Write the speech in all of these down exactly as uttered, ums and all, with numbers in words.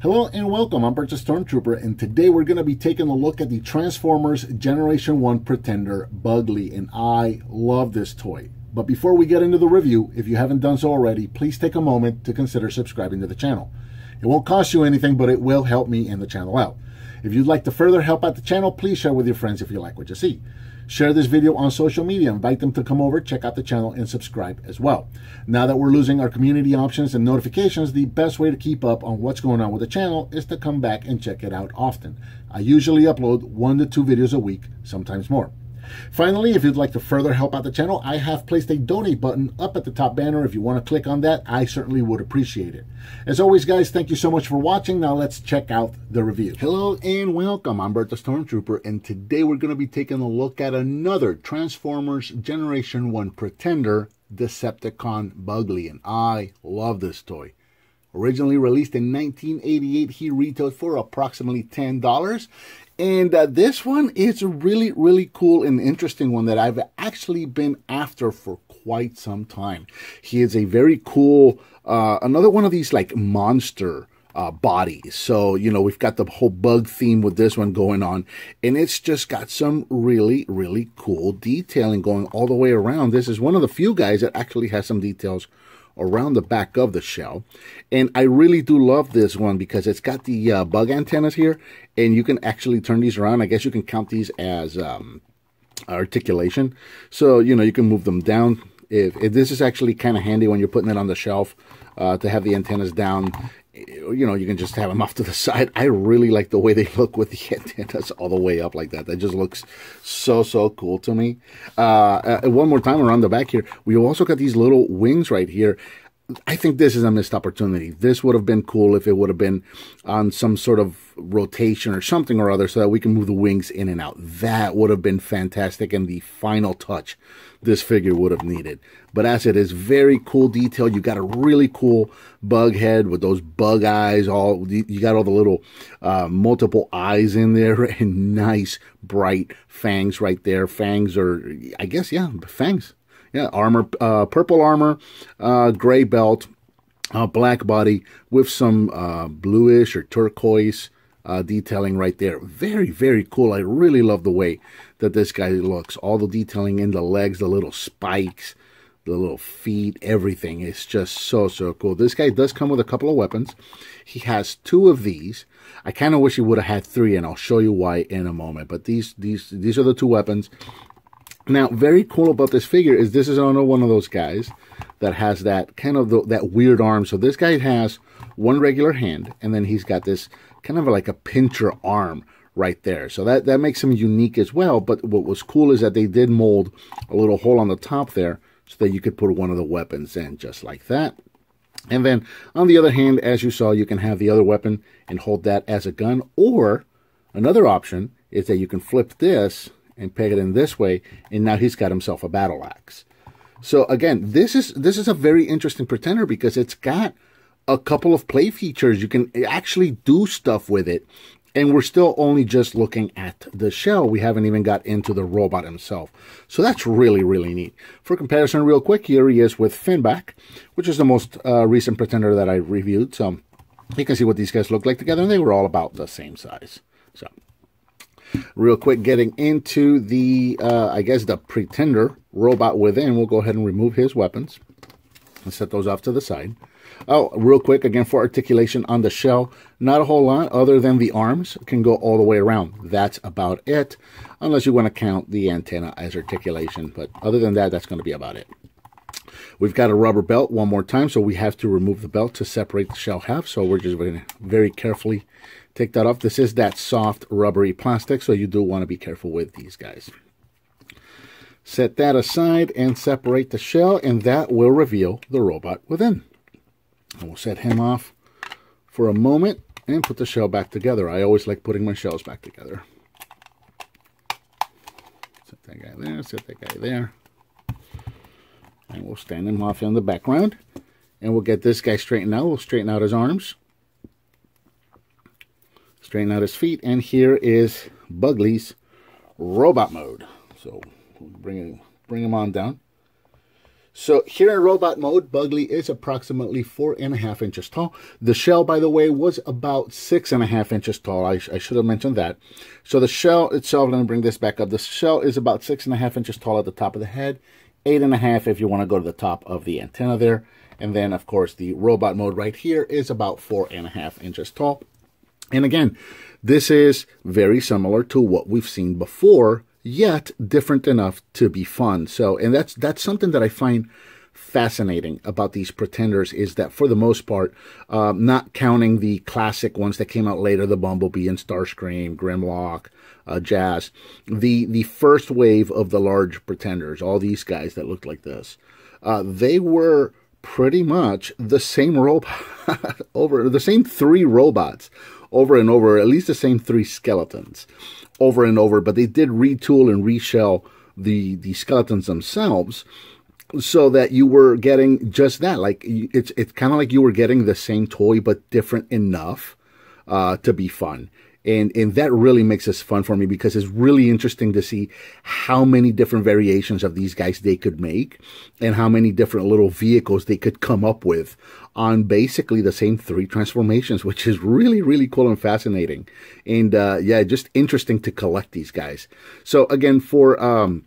Hello and welcome, I'm Bert the Stormtrooper, and today we're going to be taking a look at the Transformers Generation one Pretender Bugly, and I love this toy. But before we get into the review, if you haven't done so already, please take a moment to consider subscribing to the channel. It won't cost you anything, but it will help me and the channel out. If you'd like to further help out the channel, please share with your friends if you like what you see. Share this video on social media, invite them to come over, check out the channel, and subscribe as well. Now that we're losing our community options and notifications, the best way to keep up on what's going on with the channel is to come back and check it out often. I usually upload one to two videos a week, sometimes more. Finally, if you'd like to further help out the channel, I have placed a donate button up at the top banner. If you want to click on that, I certainly would appreciate it. As always, guys, thank you so much for watching. Now let's check out the review. Hello and welcome. I'm Bert the Stormtrooper, and today we're going to be taking a look at another Transformers Generation one Pretender Decepticon Bugly, and I love this toy. Originally released in nineteen eighty-eight, he retailed for approximately ten dollars. And uh, this one is a really, really cool and interesting one that I've actually been after for quite some time. He is a very cool, uh, another one of these like monster uh, bodies. So, you know, we've got the whole bug theme with this one going on. And it's just got some really, really cool detailing going all the way around. This is one of the few guys that actually has some details around the back of the shell, and I really do love this one because it's got the uh, bug antennas here, and you can actually turn these around. I guess you can count these as um, articulation, so you know you can move them down. If, if this is actually kind of handy when you're putting it on the shelf uh, to have the antennas down. You know, you can just have them off to the side. I really like the way they look with the antennas all the way up like that. That just looks so, so cool to me. Uh, uh, one more time around the back here, we also got these little wings right here. I think this is a missed opportunity. This would have been cool if it would have been on some sort of rotation or something or other so that we can move the wings in and out. That would have been fantastic and the final touch this figure would have needed. But as it is, very cool detail. You got a really cool bug head with those bug eyes. All you got all the little uh, multiple eyes in there and nice bright fangs right there. Fangs are, I guess, yeah, fangs. Yeah, armor, uh, purple armor, uh, gray belt, uh, black body with some uh, bluish or turquoise uh, detailing right there. Very, very cool. I really love the way that this guy looks. All the detailing in the legs, the little spikes, the little feet, everything. It's just so, so cool. This guy does come with a couple of weapons. He has two of these. I kind of wish he would have had three, and I'll show you why in a moment. But these, these, these are the two weapons. Now, very cool about this figure is this is another one of those guys that has that kind of the, that weird arm. So this guy has one regular hand, and then he's got this kind of like a pincher arm right there. So that, that makes him unique as well. But what was cool is that they did mold a little hole on the top there so that you could put one of the weapons in just like that. And then on the other hand, as you saw, you can have the other weapon and hold that as a gun. Or another option is that you can flip this and peg it in this way, and now he's got himself a battle axe. So again, this is this is a very interesting Pretender because it's got a couple of play features. You can actually do stuff with it, and we're still only just looking at the shell. We haven't even got into the robot himself. So that's really, really neat. For comparison, real quick, here he is with Finback, which is the most uh, recent Pretender that I reviewed. So you can see what these guys look like together, and they were all about the same size. So real quick, getting into the, uh, I guess, the Pretender robot within. We'll go ahead and remove his weapons and set those off to the side. Oh, real quick, again, for articulation on the shell, not a whole lot other than the arms can go all the way around. That's about it, unless you want to count the antenna as articulation. But other than that, that's going to be about it. We've got a rubber belt one more time, so we have to remove the belt to separate the shell half. So we're just going to very carefully take that off. This is that soft rubbery plastic, so you do want to be careful with these guys. Set that aside and separate the shell, and that will reveal the robot within. And we'll set him off for a moment and put the shell back together. I always like putting my shells back together. Set that guy there, set that guy there. And we'll stand him off in the background, and we'll get this guy straightened out. We'll straighten out his arms. Straighten out his feet, and here is Bugly's robot mode. So we'll bring him, bring him on down. So here in robot mode, Bugly is approximately four and a half inches tall. The shell, by the way, was about six and a half inches tall. I, sh I should have mentioned that. So the shell itself, let me bring this back up. The shell is about six and a half inches tall at the top of the head, eight and a half if you want to go to the top of the antenna there. And then, of course, the robot mode right here is about four and a half inches tall. And again, this is very similar to what we've seen before, yet different enough to be fun. So, and that's that's something that I find fascinating about these Pretenders, is that for the most part, uh, not counting the classic ones that came out later, the Bumblebee and Starscream, Grimlock, uh, Jazz, the, the first wave of the large Pretenders, all these guys that looked like this, uh, they were pretty much the same robot, over the same three robots, over and over, at least the same three skeletons, over and over, but they did retool and reshell the, the skeletons themselves so that you were getting just that. Like, it's, it's kind of like you were getting the same toy, but different enough uh, to be fun. And, and that really makes this fun for me, because it's really interesting to see how many different variations of these guys they could make and how many different little vehicles they could come up with on basically the same three transformations, which is really, really cool and fascinating. And, uh, yeah, just interesting to collect these guys. So, again, for... Um,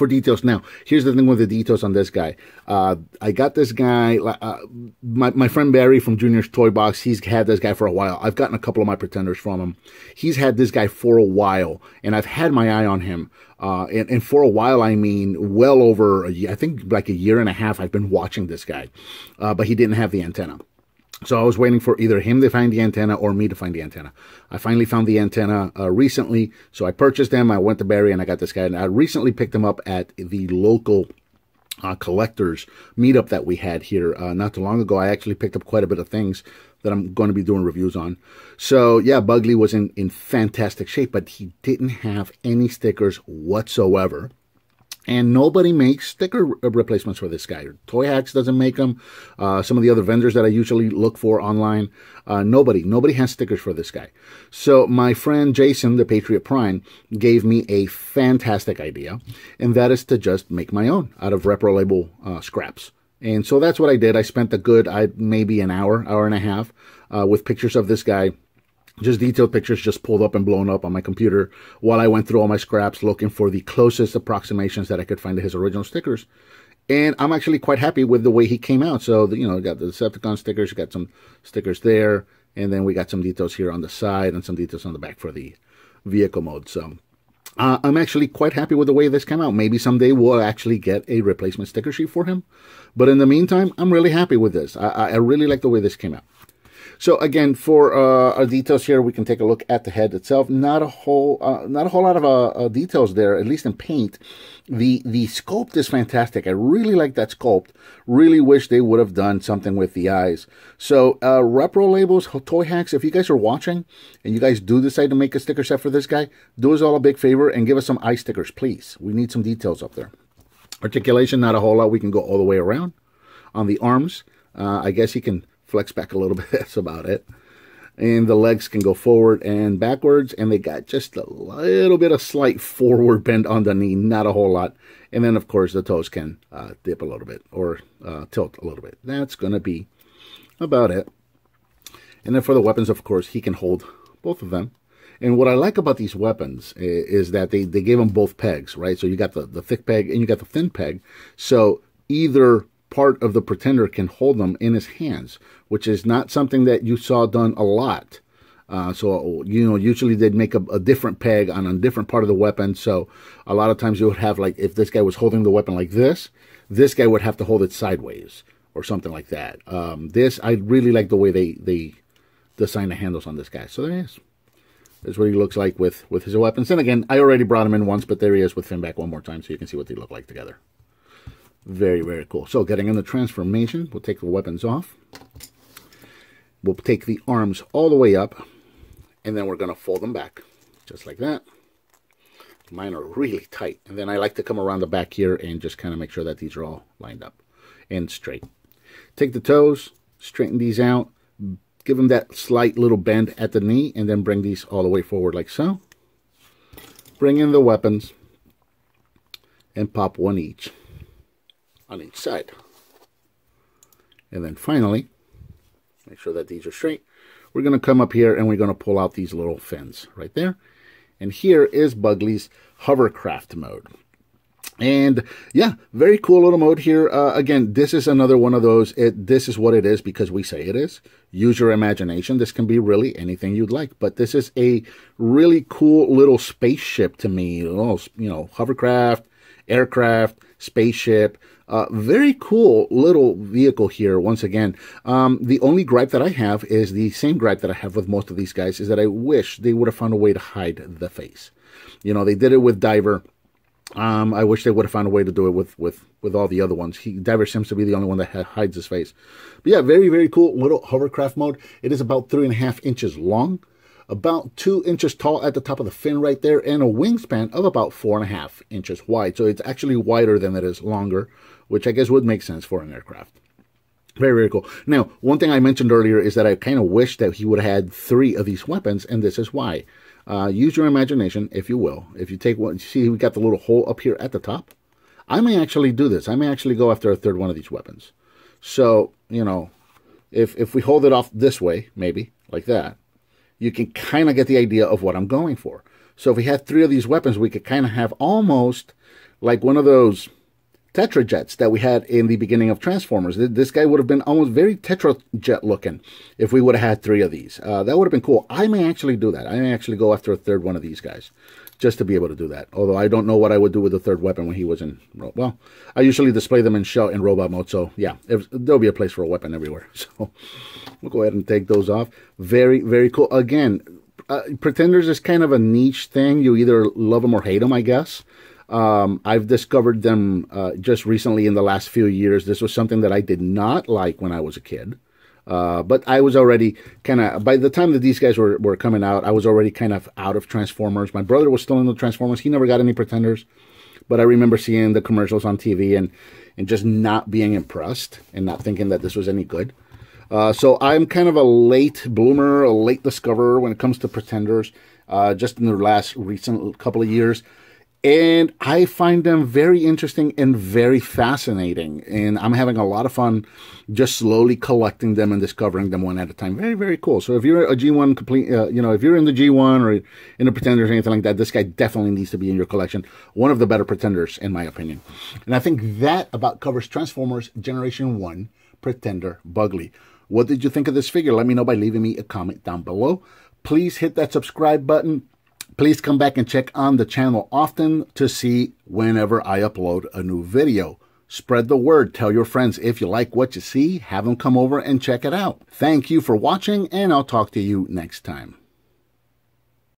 For details. Now, here's the thing with the details on this guy. Uh, I got this guy, uh, my, my friend Barry from Junior's Toy Box, he's had this guy for a while. I've gotten a couple of my Pretenders from him. He's had this guy for a while, and I've had my eye on him. Uh, and, and for a while, I mean, well over, a year, I think like a year and a half, I've been watching this guy. Uh, but he didn't have the antenna. So I was waiting for either him to find the antenna or me to find the antenna. I finally found the antenna uh, recently, so I purchased them. I went to Barry and I got this guy. And I recently picked him up at the local uh, collectors meetup that we had here uh, not too long ago. I actually picked up quite a bit of things that I'm going to be doing reviews on. So, yeah, Bugly was in, in fantastic shape, but he didn't have any stickers whatsoever. And nobody makes sticker replacements for this guy. Toy Hacks doesn't make them. Uh, some of the other vendors that I usually look for online, uh, nobody, nobody has stickers for this guy. So my friend Jason, the Patriot Prime, gave me a fantastic idea, and that is to just make my own out of Repro Label uh, scraps. And so that's what I did. I spent a good, I maybe an hour, hour and a half, uh, with pictures of this guy. Just detailed pictures just pulled up and blown up on my computer while I went through all my scraps looking for the closest approximations that I could find to his original stickers. And I'm actually quite happy with the way he came out. So, the, you know, got the Decepticon stickers, got some stickers there, and then we got some details here on the side and some details on the back for the vehicle mode. So... Uh, I'm actually quite happy with the way this came out. Maybe someday we'll actually get a replacement sticker sheet for him. But in the meantime, I'm really happy with this. I, I really like the way this came out. So again, for uh, our details here, we can take a look at the head itself. Not a whole, uh, not a whole lot of uh, uh, details there, at least in paint. The the sculpt is fantastic. I really like that sculpt. Really wish they would have done something with the eyes. So uh, Repro Labels, Toy Hacks, if you guys are watching and you guys do decide to make a sticker set for this guy, do us all a big favor and give us some eye stickers, please. We need some details up there. Articulation, not a whole lot. We can go all the way around. On the arms, uh, I guess he can... flex back a little bit, that's about it. And the legs can go forward and backwards, and they got just a little bit of slight forward bend on the knee, not a whole lot. And then, of course, the toes can uh, dip a little bit or uh, tilt a little bit. That's going to be about it. And then for the weapons, of course, he can hold both of them. And what I like about these weapons is that they, they gave them both pegs, right? So you got the, the thick peg and you got the thin peg. So either part of the Pretender can hold them in his hands, which is not something that you saw done a lot. Uh, so, you know, usually they'd make a, a different peg on a different part of the weapon. So a lot of times you would have, like, if this guy was holding the weapon like this, this guy would have to hold it sideways or something like that. Um, this, I really like the way they, they design the handles on this guy. So there he is. That's what he looks like with, with his weapons. And again, I already brought him in once, but there he is with Finback one more time so you can see what they look like together. Very, very cool. So getting in the transformation, we'll take the weapons off. We'll take the arms all the way up, and then we're going to fold them back, just like that. Mine are really tight. And then I like to come around the back here and just kind of make sure that these are all lined up and straight. Take the toes, straighten these out, give them that slight little bend at the knee, and then bring these all the way forward like so. Bring in the weapons, and pop one each. on each side. And then finally, make sure that these are straight, we're going to come up here and we're going to pull out these little fins right there. And here is Bugly's hovercraft mode. And yeah, very cool little mode here. Uh, again, this is another one of those, it, this is what it is because we say it is. Use your imagination. This can be really anything you'd like, but this is a really cool little spaceship to me. Oh, you know, hovercraft, aircraft, spaceship. Uh, very cool little vehicle here, once again. Um, the only gripe that I have is the same gripe that I have with most of these guys is that I wish they would have found a way to hide the face. You know, they did it with Diver. Um, I wish they would have found a way to do it with, with, with all the other ones. He, Diver seems to be the only one that ha hides his face. But yeah, very, very cool little hovercraft mode. It is about three and a half inches long, about two inches tall at the top of the fin right there, and a wingspan of about four and a half inches wide. So it's actually wider than it is longer, which I guess would make sense for an aircraft. Very, very cool. Now, one thing I mentioned earlier is that I kind of wish that he would have had three of these weapons, and this is why. Uh, use your imagination, if you will. If you take one, see we got the little hole up here at the top. I may actually do this. I may actually go after a third one of these weapons. So, you know, if, if we hold it off this way, maybe, like that, you can kind of get the idea of what I'm going for. So if we had three of these weapons, we could kind of have almost like one of those Tetra Jets that we had in the beginning of Transformers. This guy would have been almost very Tetra Jet looking if we would have had three of these. Uh, that would have been cool. I may actually do that. I may actually go after a third one of these guys just to be able to do that. Although I don't know what I would do with the third weapon when he was in... Well, I usually display them in shell in robot mode. So yeah, if, there'll be a place for a weapon everywhere. So we'll go ahead and take those off. Very, very cool. Again, uh, Pretenders is kind of a niche thing. You either love them or hate them, I guess. Um, I've discovered them uh, just recently in the last few years. This was something that I did not like when I was a kid. Uh, but I was already kind of, by the time that these guys were, were coming out, I was already kind of out of Transformers. My brother was still in the Transformers. He never got any Pretenders. But I remember seeing the commercials on T V and, and just not being impressed and not thinking that this was any good. Uh, so I'm kind of a late bloomer, a late discoverer when it comes to Pretenders, uh, just in the last recent couple of years. And I find them very interesting and very fascinating. And I'm having a lot of fun just slowly collecting them and discovering them one at a time. Very, very cool. So if you're a G one complete, uh, you know, if you're in the G one or in the Pretenders or anything like that, this guy definitely needs to be in your collection. One of the better Pretenders, in my opinion. And I think that about covers Transformers Generation one Pretender Bugly. What did you think of this figure? Let me know by leaving me a comment down below. Please hit that subscribe button. Please come back and check on the channel often to see whenever I upload a new video. Spread the word. Tell your friends if you like what you see, have them come over and check it out. Thank you for watching, and I'll talk to you next time.